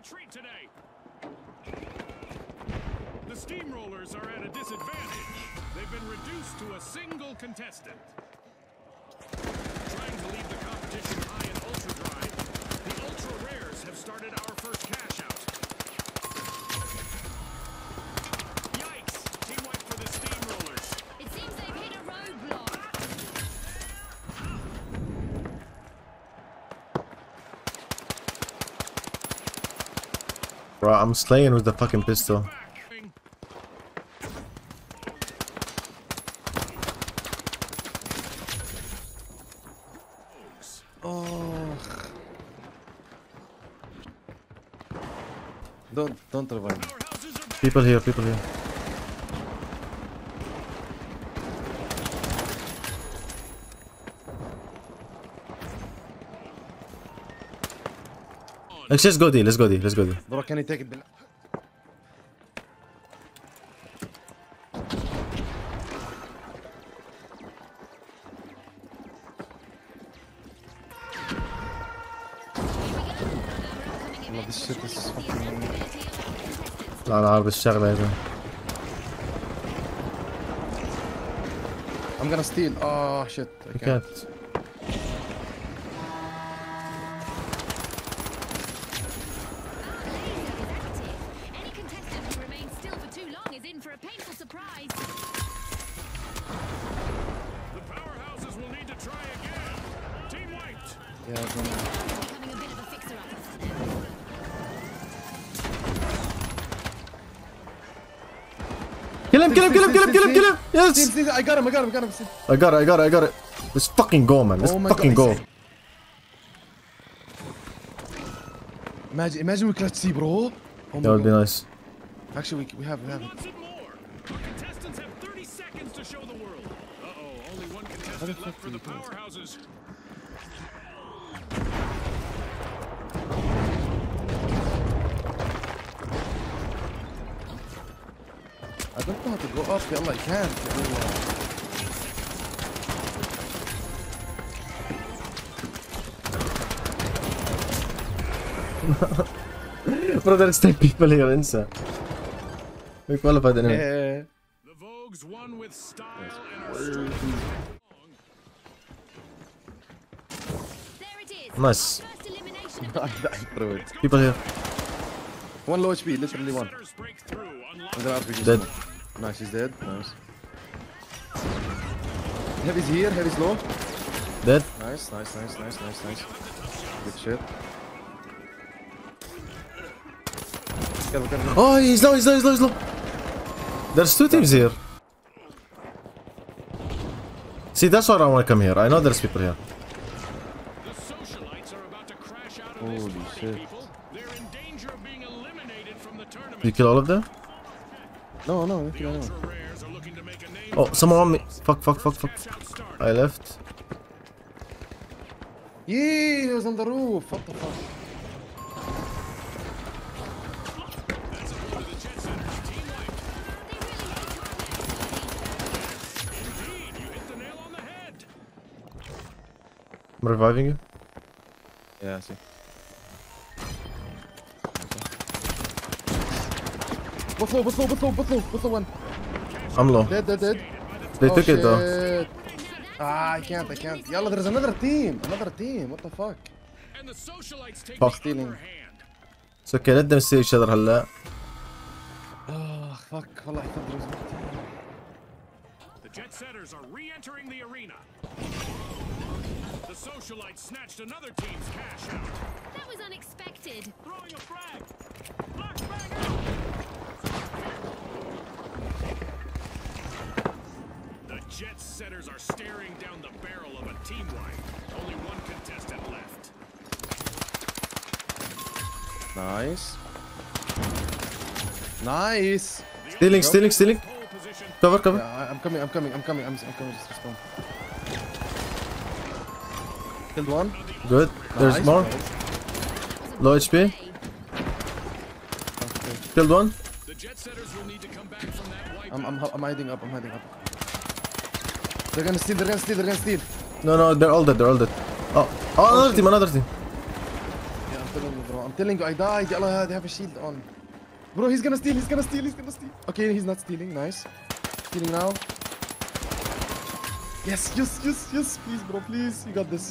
retreat today. The Steamrollers are at a disadvantage. They've been reduced to a single contestant. Trying to leave the competition high and ultra dry, the ultra rares have started our first cash out. Yikes! Team wipe for the Steamrollers. It seems they've hit a roadblock. Bro, I'm slaying with the fucking pistol. Don't revive. People here, people here. Let's just go D, let's go D, let's go D. Bro, can you take it? Oh, this shit is fucking... لا انا عارف الشغله هذا. I'm gonna steal. Oh shit. I can't. Any contestant who remains still for too long is in for a painful surprise. The powerhouses will need to try again. Team wiped. Yeah, kill him, kill him, kill him, kill him, kill him, kill him! Yes! I got him, I got him, I got him. I got it, I got it, I got it. Let's fucking go, man. Let's fucking go. Imagine we clutch C, bro. That would be nice. Actually, we have it. Contestants have 30 seconds to show the world. Uh-oh, only one contestant left for the powerhouses. I don't know how to go up. Yalla, I can't. Bro, there's 10 people here, Insa. We qualified anyway. Yeah. The Vogues won with style and there it is. Nice. People here. One low HP, literally one. I'm gonna RPG dead. Nice, he's dead. Nice. Heavy's here, heavy's low. Dead. Nice, nice, nice, nice, nice, nice. Good shit. Careful. Oh, he's low, he's low, he's low, he's low. There's two teams here. See, that's why I wanna come here. I know there's people here. The socialites are about to crash out of this party, shit. People. They're in danger of being eliminated from the tournament. Did you kill all of them? No, no, no, no, no. Oh, someone on me. Fuck, fuck, fuck, fuck. I left. Yeah, he was on the roof. What the fuck? I'm reviving you. Yeah, I see. Both low, both low, both low, both low, both low one. I'm low. Dead, dead, dead. They took it though. Ah, I can't. Yalla, there's another team. What the fuck? And the socialites take stealing. It's okay, let them see each other هلا. Oh, fuck. والله I thought there was another team. The jet setters are re-entering the arena. The socialites snatched another team's cash out. That was unexpected. Throwing a frag. Black frag out. Jet setters are staring down the barrel of a team wipe. Only one contestant left. Nice. Nice. Stealing. Cover. Yeah, I'm coming. I'm coming. Just respond. Killed one. Good. There's nice. More. Low HP. Okay. Killed one. The jet setters will need to come back from that wipe. I'm hiding up. They're gonna steal. No, they're all dead. Oh, another team. Yeah, I'm telling you, bro. I'm telling you, I died. Allah, they have a shield on. Bro, he's gonna steal. He's gonna steal. He's gonna steal. Okay, he's not stealing. Nice. Stealing now. Yes, yes, yes, yes. Please, bro. Please. You got this.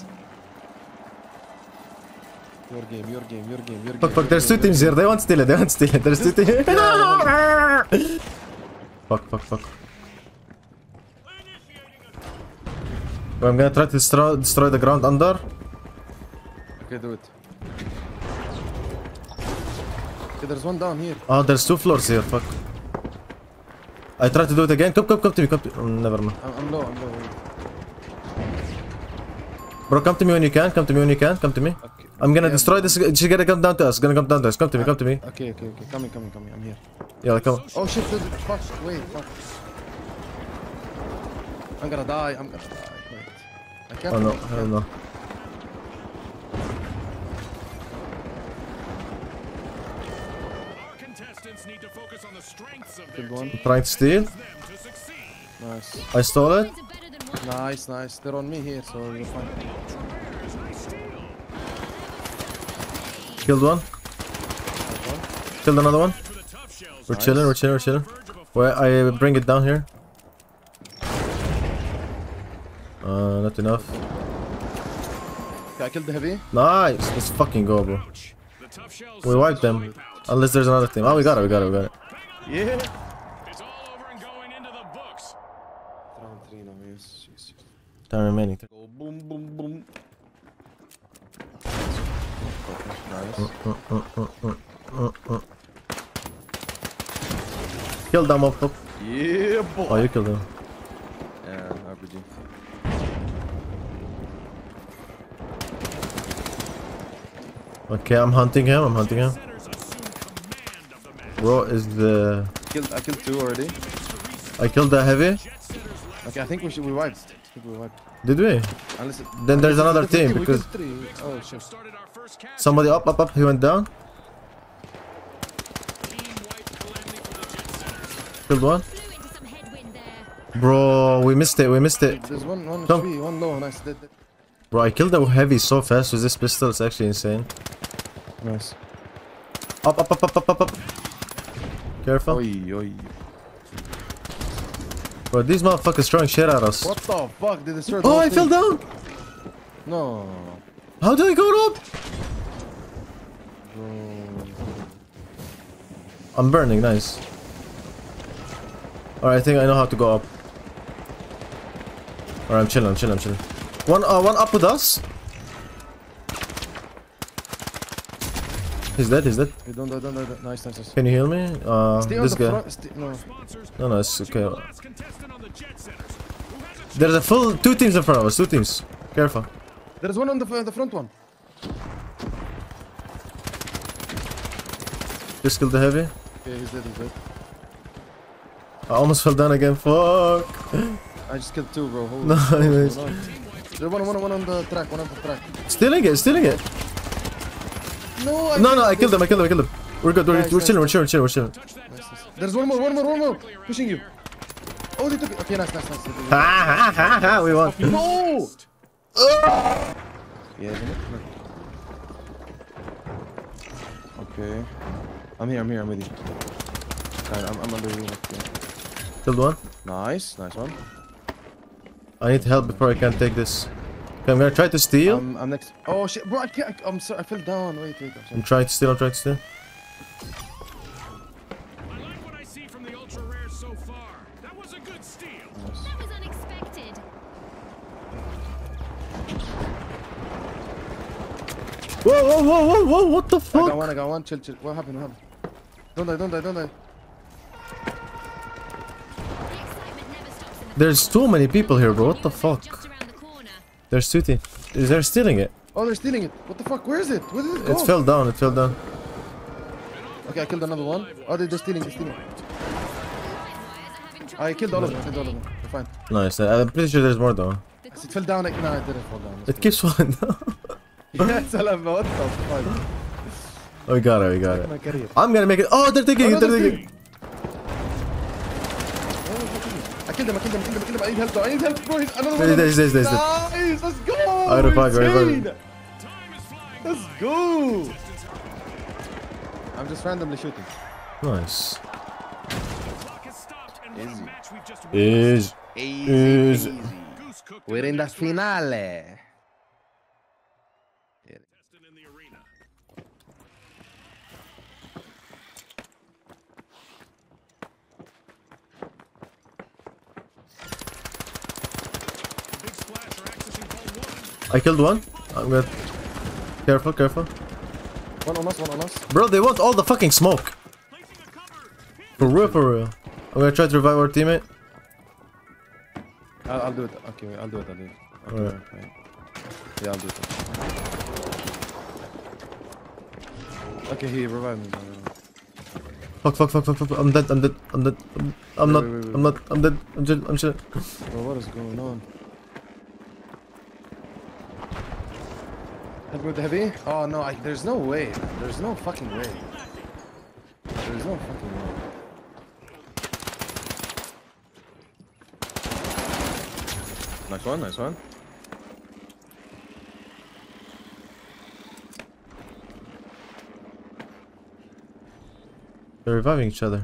Your game, your game, your game, your game. Fuck, fuck, there's two teams here. They won't steal it, they won't steal it. There's two teams. No! Fuck, fuck, fuck. I'm gonna try to destroy the ground under. Okay, do it. Okay, there's one down here. Oh, there's two floors here, fuck. I try to do it again. Come, come, come to me, come to me. Oh, never mind. I'm low, I'm low. Bro, come to me when you can, come to me when you can, come to me. Okay. I'm gonna destroy this. She's gonna come down to us. Gonna come down to us. Come to me. Come to me. Okay, okay, okay. Coming, coming, coming. I'm here. Yeah, come. Oh shit! Fuck! Wait! Fuck! I'm gonna die. I'm gonna die. Wait. I can't. Oh no! Hell no! Our contestants need to focus on the strengths of their team. Trying to steal. Nice. I stole it. Nice, nice. They're on me here, so you're fine. Killed one. Killed another one. We're nice. Chilling, we're chilling, we're chilling. Well, I bring it down here. Not enough. Okay, I killed the heavy. Nice. Let's fucking go, bro. We wiped them. Unless there's another team. Oh, we got it, we got it, we got it. Yeah. It's all over and going into the books. Round three now, yes. Time remaining. Go boom, boom, boom. Nice. Kill them up top. Yeah, boy. Oh, you killed them. Yeah, RPG. Okay, I'm hunting him. I'm hunting him. Bro, is the? I killed two already. I killed the heavy. Okay, I think we should we wiped. I think we wiped. Did we? Unless it, then there's another team because. Oh shit. Somebody up, up, up. He went down. Killed one. Bro, we missed it. We missed it. There's one HP, one low. Nice. Bro, I killed the heavy so fast with this pistol. It's actually insane. Nice. Up, up, up, up, up, up, up. Careful. Oy, oy. Bro, these motherfuckers throwing shit at us. What the fuck? Did they throw? Oh, I fell down. No. How do I go up? I'm burning, nice. Alright, I think I know how to go up. Alright, I'm chilling, I'm chilling, I'm chilling. One up with us. He's dead, he's dead. Hey, don't, don't. Nice, nice, nice. Can you heal me? This guy. No. No, no, it's okay. There's a full two teams in front of us, two teams. Careful. There's one on the front one. Just killed the heavy. Okay, he's dead, he's dead. I almost fell down again, fuck. I just killed two, bro. Holy no, anyways. There's one on the track, one on the track. Stealing it, stealing it. No, no, I killed him, I killed him, I killed him. We're good, nice, we're chilling, nice. We're chilling, we're chilling, we're chilling. Nice, nice. There's one more. Pushing you. Oh, they took it. Okay, nice, nice, nice. Ha, ha, ha, ha, we won. No! Yeah, okay. I'm here, I'm here, I'm with you. I'm under you. Killed one. Nice, nice one. I need help before I can take this. Okay, I'm gonna try to steal. I'm next. Oh shit, bro, I can't. I'm sorry, I fell down. Wait, wait. I'm trying to steal, I'm trying to steal. I like what I see from the ultra rare so far. That was a good steal. Nice. That was unexpected. Whoa, whoa, whoa, whoa, whoa, what the fuck? I got one, chill, chill. What happened, what happened? Don't die, don't die, don't die. There's too many people here, bro, what the fuck? There's two teams. They're stealing it. Oh, they're stealing it. What the fuck, where is it? Where did it go? It fell down, it fell down. Okay, I killed another one. Oh, they're stealing, they're stealing. I killed all of them, I killed all of them. They're fine. Nice, I'm pretty sure there's more though. It fell down, no, it didn't fall down. It keeps falling down. Yeah, what the fuck? Oh, we got it, we got it. I'm gonna make it. Oh, they're taking it, they're taking it. I killed him, I killed him, I killed him, I killed him. I need help, though. I need help, bro. Another one. Nice, let's go. Let's go. I'm just randomly shooting. Nice. Easy. We're in the finale. I killed one. I'm good. Careful. One on us. Bro, they want all the fucking smoke. For real. I'm gonna try to revive our teammate. I'll do it. Okay, I'll do it. Okay, right. Okay. Yeah, I'll do it. Okay, he revived me. Fuck. I'm dead. I'm not. I'm dead. I'm chill. Bro, what is going on? Help me with the heavy? Oh no, there's no way. Man. There's no fucking way. Nice one. They're reviving each other.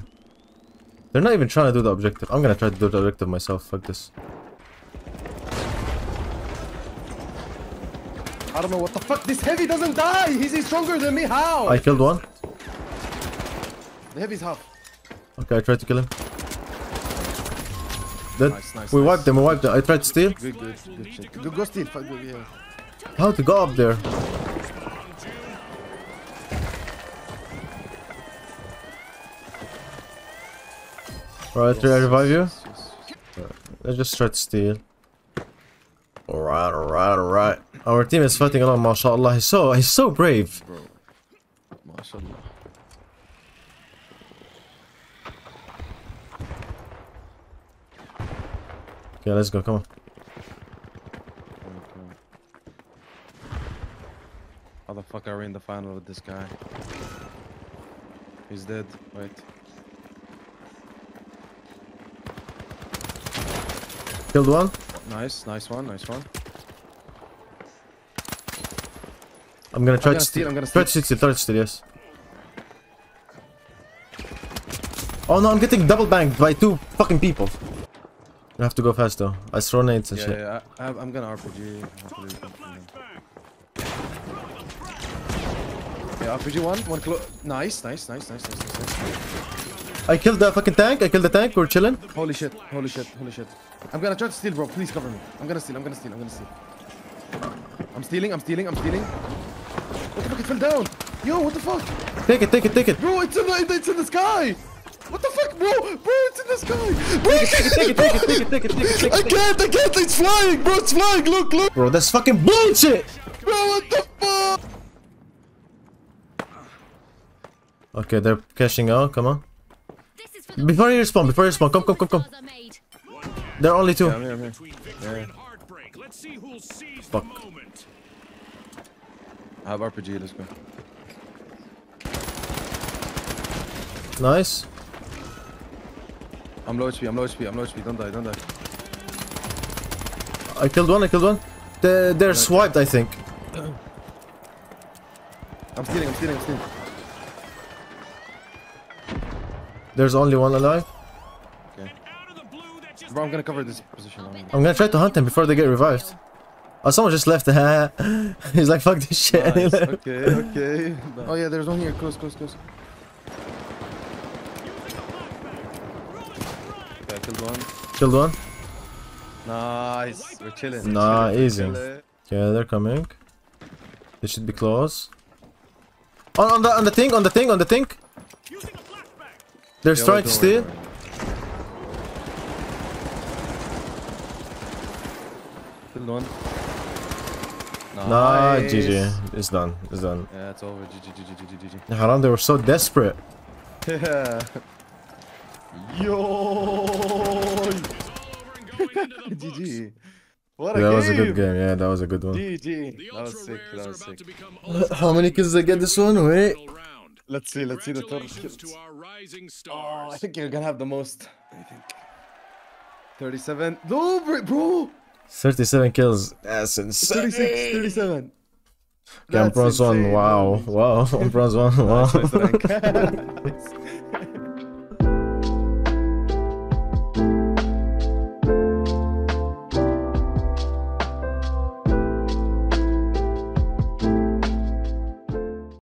They're not even trying to do the objective. I'm gonna try to do the objective myself. Fuck this. I don't know what the fuck. This heavy doesn't die. He's stronger than me. How? I killed one. The heavy's half. Okay, I tried to kill him. Nice. We wiped them. I tried to steal. Good. Go steal. Yeah. How to go up there? Alright, yes, I revive you. Yes. Let's just try to steal. Alright. Our team is fighting a lot, mashallah. He's so brave. Bro. Mashallah. Yeah, let's go, come on. Okay. How the fuck are we in the final with this guy? He's dead, wait. Killed one. Nice one. I'm gonna try to steal, yes. Oh no, I'm getting double banged by two fucking people. I have to go fast though. I throw nades and shit. Yeah, I'm gonna RPG. Yeah, RPG one close. Nice. I killed the tank. We're chilling. Holy shit. I'm gonna try to steal, bro. Please cover me. I'm gonna steal. I'm stealing. What the fuck? It fell down. Yo, what the fuck? Take it. Bro, it's in the sky. What the fuck, bro, it's in the sky! Bro, take it. I can't, it's flying, look! Bro, that's fucking bullshit! Bro, what the fuck? Okay, they're cashing out, come on. Before you respawn, come. There are only two. Yeah, I'm here. Fuck. I have RPG, let's go. Nice. I'm low HP, don't die. I killed one. They're swiped, I think. I'm stealing. There's only one alive. Okay. Bro, I'm gonna cover this position. I'm gonna try to hunt them before they get revived. Oh, someone just left. He's like, fuck this shit. Nice. Okay. Oh yeah, there's one here, close. Killed one. Nice. We're chilling. Nah, easy. Okay, they're coming. They should be close. On the thing. They're trying to steal. Killed one. Nah, GG. It's done. Yeah, it's over. GG. Haram, they were so desperate. Yeah. Yo. GG. What a game. That was a good game. Yeah, that was a good one. GG. That was sick. How many kills did I get this one? Wait. Let's see the total kills. Oh, I think you're gonna have the most. I think. 37. No, bro. 37 kills. That's insane. 36. 37. That's insane. Wow. Wow. Bronze 1. Wow.